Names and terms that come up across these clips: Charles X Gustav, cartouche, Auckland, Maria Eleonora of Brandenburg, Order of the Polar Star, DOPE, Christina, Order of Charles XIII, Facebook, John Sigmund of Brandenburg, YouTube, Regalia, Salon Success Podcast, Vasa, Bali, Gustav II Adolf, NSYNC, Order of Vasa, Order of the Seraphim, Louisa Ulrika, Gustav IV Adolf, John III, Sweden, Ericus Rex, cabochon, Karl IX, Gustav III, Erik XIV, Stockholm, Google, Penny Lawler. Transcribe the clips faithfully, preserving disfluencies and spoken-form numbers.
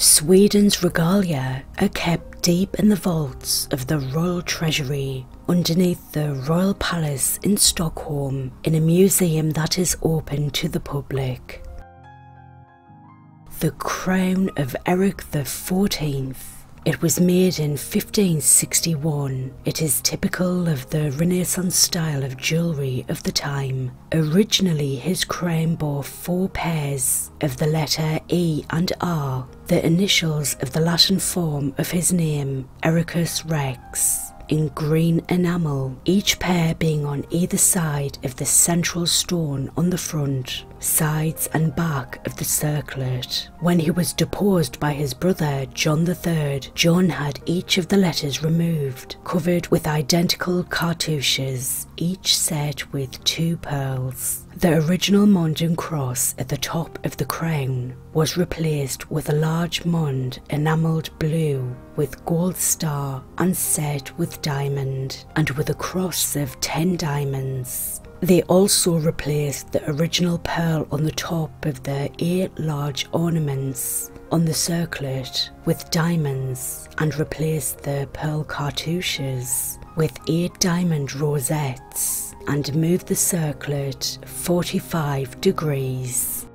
Sweden's regalia are kept deep in the vaults of the Royal Treasury, underneath the Royal Palace in Stockholm, in a museum that is open to the public. The crown of Erik the fourteenth. It was made in fifteen sixty-one. It is typical of the Renaissance style of jewellery of the time. Originally, his crown bore four pairs of the letter E and R, the initials of the Latin form of his name, Ericus Rex, in green enamel, each pair being on either side of the central stone on the front, sides and back of the circlet. When he was deposed by his brother John the third, John had each of the letters removed, covered with identical cartouches, each set with two pearls. The original Mondin cross at the top of the crown was replaced with a large mond enamelled blue with gold star and set with diamond, and with a cross of ten diamonds. They also replaced the original pearl on the top of the eight large ornaments on the circlet with diamonds, and replaced the pearl cartouches with eight diamond rosettes, and moved the circlet forty-five degrees.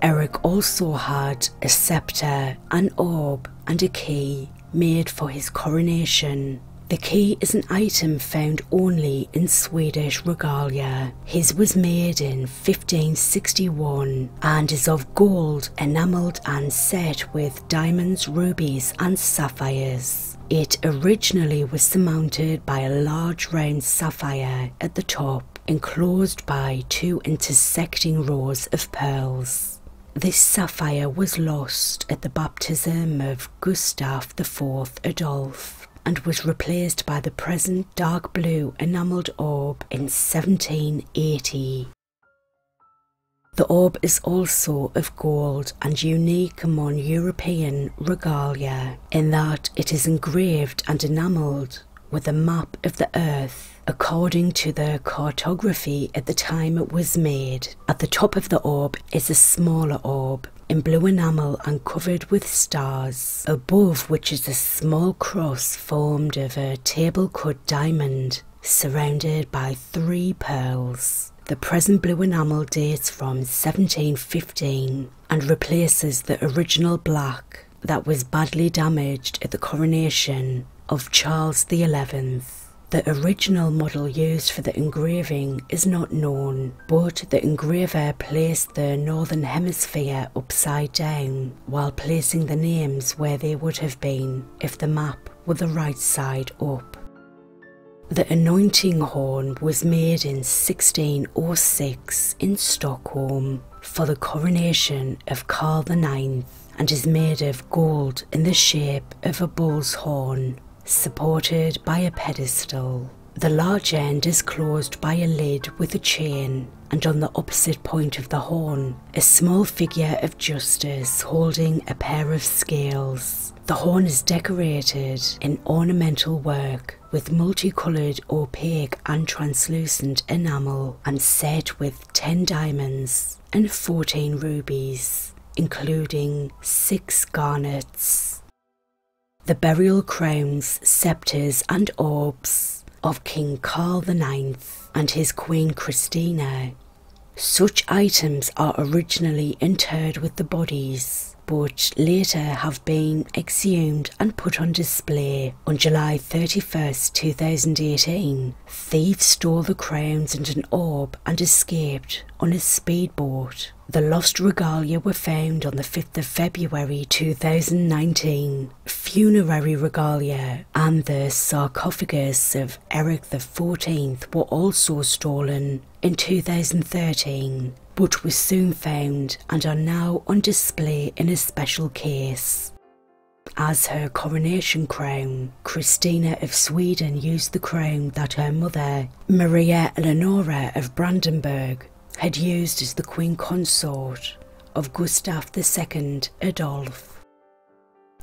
Erik also had a scepter, an orb and a key made for his coronation. The key is an item found only in Swedish regalia. His was made in fifteen sixty-one and is of gold enamelled and set with diamonds, rubies and sapphires. It originally was surmounted by a large round sapphire at the top, enclosed by two intersecting rows of pearls. This sapphire was lost at the baptism of Gustav the fourth Adolf, and was replaced by the present dark blue enamelled orb in seventeen eighty. The orb is also of gold and unique among European regalia, in that it is engraved and enamelled with a map of the earth according to the cartography at the time it was made. At the top of the orb is a smaller orb in blue enamel and covered with stars, above which is a small cross formed of a table-cut diamond surrounded by three pearls. The present blue enamel dates from seventeen fifteen and replaces the original black that was badly damaged at the coronation of Charles the eleventh. The original model used for the engraving is not known, but the engraver placed the northern hemisphere upside down while placing the names where they would have been if the map were the right side up. The anointing horn was made in sixteen oh six in Stockholm for the coronation of Karl the ninth, and is made of gold in the shape of a bull's horn, supported by a pedestal. The large end is closed by a lid with a chain, and on the opposite point of the horn, a small figure of Justice holding a pair of scales. The horn is decorated in ornamental work with multicoloured, opaque and translucent enamel, and set with ten diamonds and fourteen rubies, including six garnets. The burial crowns, sceptres and orbs of King Karl the ninth and his Queen Christina. Such items are originally interred with the bodies, but later have been exhumed and put on display. On July thirty-first, two thousand eighteen, thieves stole the crowns and an orb and escaped on a speedboat. The lost regalia were found on the fifth of February two thousand nineteen. Funerary regalia and the sarcophagus of Erik the fourteenth were also stolen in two thousand thirteen, but were soon found and are now on display in a special case. As her coronation crown, Christina of Sweden used the crown that her mother, Maria Eleonora of Brandenburg, had used as the queen consort of Gustav the second Adolf.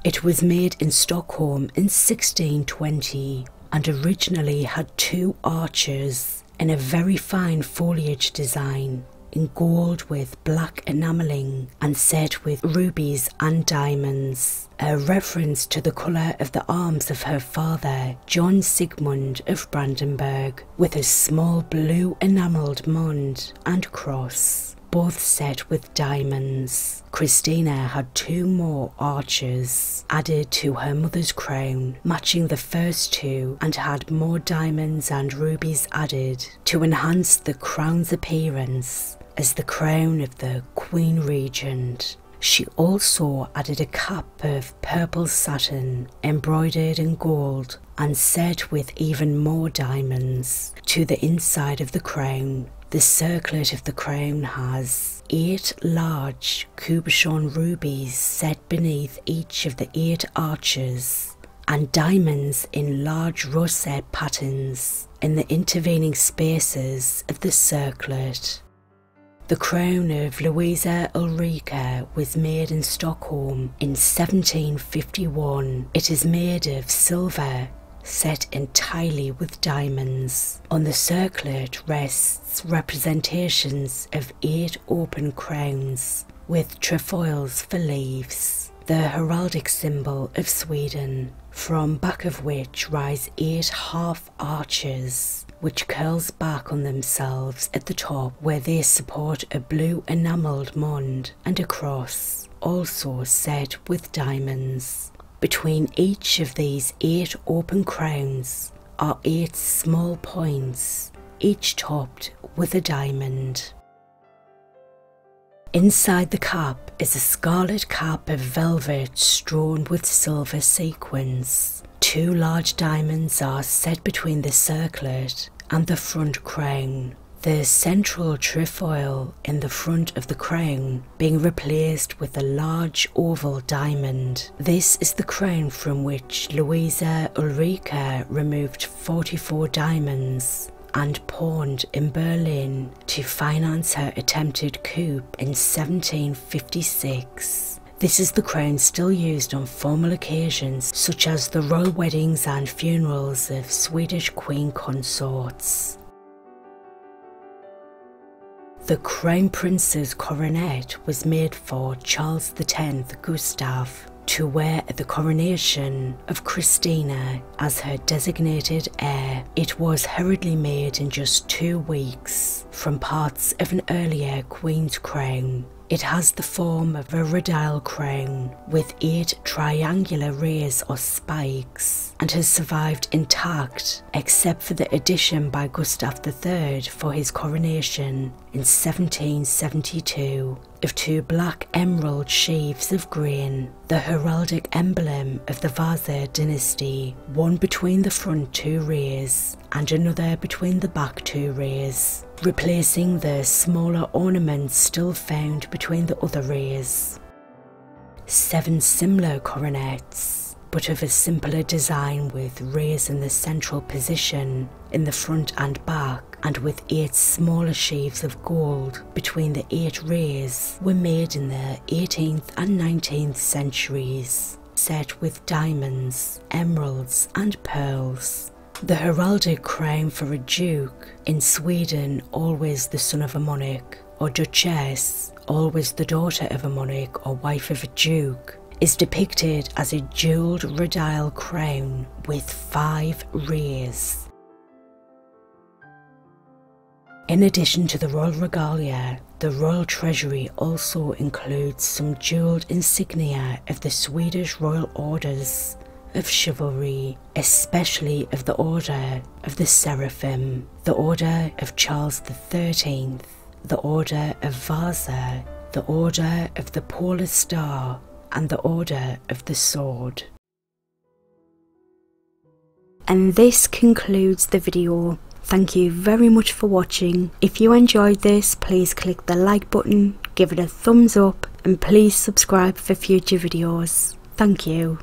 It was made in Stockholm in sixteen twenty and originally had two arches in a very fine foliage design, in gold with black enameling and set with rubies and diamonds, a reference to the colour of the arms of her father, John Sigmund of Brandenburg, with a small blue enamelled mond and cross, both set with diamonds. Christina had two more arches added to her mother's crown, matching the first two, and had more diamonds and rubies added to enhance the crown's appearance as the crown of the Queen Regent. She also added a cap of purple satin, embroidered in gold and set with even more diamonds, to the inside of the crown. The circlet of the crown has eight large cabochon rubies set beneath each of the eight arches, and diamonds in large rosette patterns in the intervening spaces of the circlet. The crown of Louisa Ulrika was made in Stockholm in seventeen fifty-one. It is made of silver, set entirely with diamonds. On the circlet rests representations of eight open crowns with trefoils for leaves, the heraldic symbol of Sweden, from back of which rise eight half arches, which curls back on themselves at the top, where they support a blue enamelled mond and a cross, also set with diamonds. Between each of these eight open crowns are eight small points, each topped with a diamond. Inside the cap is a scarlet cap of velvet strewn with silver sequins. Two large diamonds are set between the circlet and the front crown, the central trefoil in the front of the crown being replaced with a large oval diamond. This is the crown from which Louisa Ulrika removed forty-four diamonds and pawned in Berlin to finance her attempted coup in seventeen fifty-six. This is the crown still used on formal occasions such as the royal weddings and funerals of Swedish queen consorts. The Crown Prince's coronet was made for Charles the tenth Gustav to wear at the coronation of Christina as her designated heir. It was hurriedly made in just two weeks from parts of an earlier Queen's crown. It has the form of a radial crown with eight triangular rays or spikes, and has survived intact except for the addition by Gustav the third for his coronation in seventeen seventy-two of two black emerald sheaves of grain, the heraldic emblem of the Vasa dynasty, one between the front two rays and another between the back two rays, replacing the smaller ornaments still found between the other rays. Seven similar coronets, but of a simpler design, with rays in the central position in the front and back, and with eight smaller sheaves of gold between the eight rays, were made in the eighteenth and nineteenth centuries, set with diamonds, emeralds and pearls. The heraldic crown for a duke, in Sweden always the son of a monarch, or duchess, always the daughter of a monarch or wife of a duke, is depicted as a jewelled radial crown with five rays. In addition to the royal regalia, the royal treasury also includes some jewelled insignia of the Swedish royal orders of chivalry, especially of the Order of the Seraphim, the Order of Charles the thirteenth, the Order of Vasa, the Order of the Polar Star, and the Order of the Sword. And this concludes the video. Thank you very much for watching. If you enjoyed this, please click the like button, give it a thumbs up, and please subscribe for future videos. Thank you.